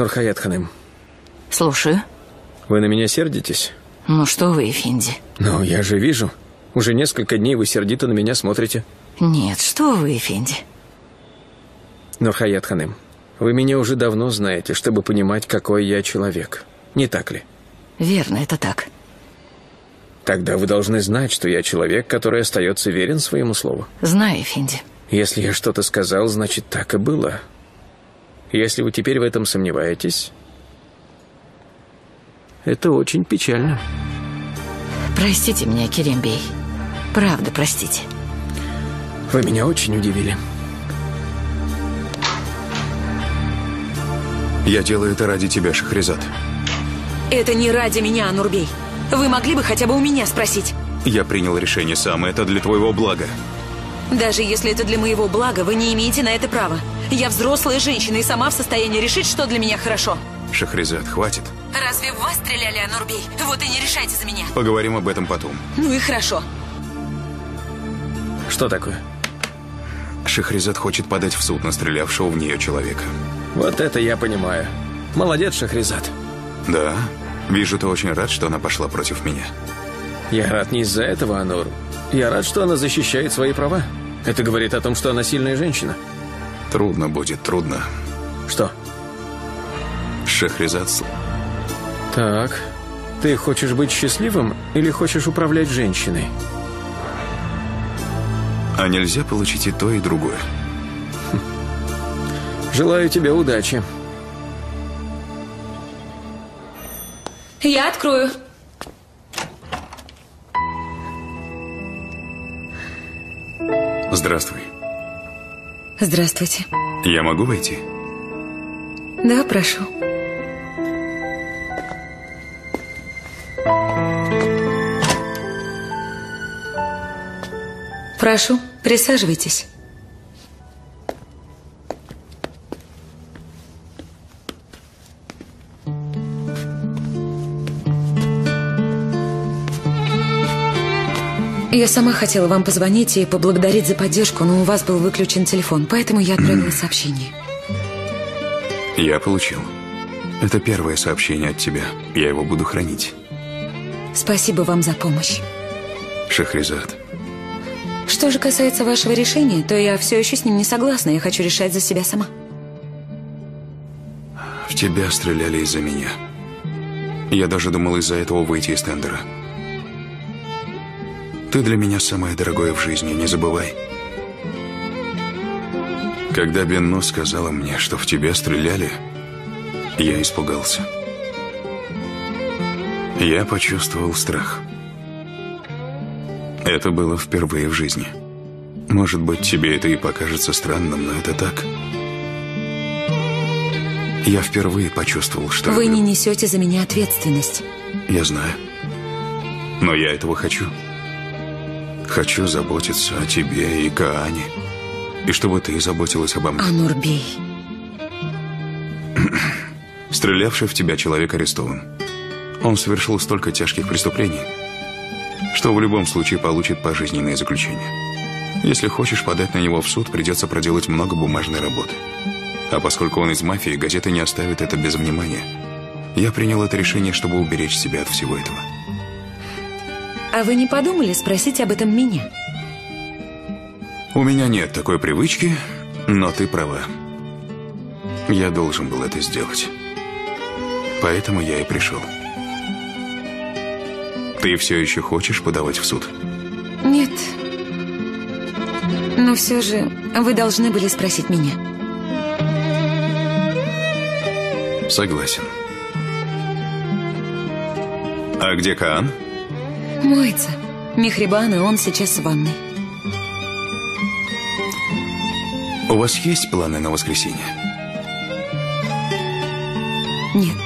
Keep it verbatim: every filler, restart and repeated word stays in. Нурхаятханым. Слушаю. Вы на меня сердитесь? Ну что вы, Эфинди? Ну, я же вижу. Уже несколько дней вы сердито на меня смотрите. Нет, что вы, Эфинди? Нурхаятханым, вы меня уже давно знаете, чтобы понимать, какой я человек. Не так ли? Верно, это так. Тогда вы должны знать, что я человек, который остается верен своему слову. Знаю, Эфинди. Если я что-то сказал, значит, так и было. Если вы теперь в этом сомневаетесь, это очень печально. Простите меня, Керим Бей. Правда, простите. Вы меня очень удивили. Я делаю это ради тебя, Шахризат. Это не ради меня, Онур-Бей. Вы могли бы хотя бы у меня спросить? Я принял решение сам, это для твоего блага. Даже если это для моего блага, вы не имеете на это права. Я взрослая женщина и сама в состоянии решить, что для меня хорошо. Шахризат, хватит. Разве в вас стреляли, Онур-Бей? Вот и не решайте за меня. Поговорим об этом потом. Ну и хорошо. Что такое? Шахризат хочет подать в суд на стрелявшего в нее человека. Вот это я понимаю. Молодец, Шахризат. Да. Вижу, ты очень рад, что она пошла против меня. Я рад не из-за этого, Онур. Я рад, что она защищает свои права. Это говорит о том, что она сильная женщина. Трудно будет, трудно. Что? Шахризат. Так, ты хочешь быть счастливым или хочешь управлять женщиной? А нельзя получить и то, и другое. Хм. Желаю тебе удачи. Я открою. Здравствуй. Здравствуйте. Я могу войти? Да, прошу. Прошу, присаживайтесь. Я сама хотела вам позвонить и поблагодарить за поддержку, но у вас был выключен телефон, поэтому я отправила сообщение. Я получил. Это первое сообщение от тебя. Я его буду хранить. Спасибо вам за помощь. Шахризат. Что же касается вашего решения, то я все еще с ним не согласна. Я хочу решать за себя сама. В тебя стреляли из-за меня. Я даже думал из-за этого выйти из тендера. Ты для меня самое дорогое в жизни, не забывай. Когда Бенну сказала мне, что в тебя стреляли, я испугался. Я почувствовал страх. Это было впервые в жизни. Может быть, тебе это и покажется странным, но это так. Я впервые почувствовал, что... Вы не несете за меня ответственность. Я знаю. Но я этого хочу. Хочу заботиться о тебе и Каане. И чтобы ты заботилась обо мне. Онур-Бей. Стрелявший в тебя человек арестован. Он совершил столько тяжких преступлений, что в любом случае получит пожизненное заключение. Если хочешь подать на него в суд, придется проделать много бумажной работы. А поскольку он из мафии, газеты не оставят это без внимания. Я принял это решение, чтобы уберечь себя от всего этого. А вы не подумали спросить об этом меня? У меня нет такой привычки, но ты права. Я должен был это сделать. Поэтому я и пришел. Ты все еще хочешь подавать в суд? Нет. Но все же вы должны были спросить меня. Согласен. А где Каан? Моется. Мехребан, и он сейчас в ванной. У вас есть планы на воскресенье? Нет.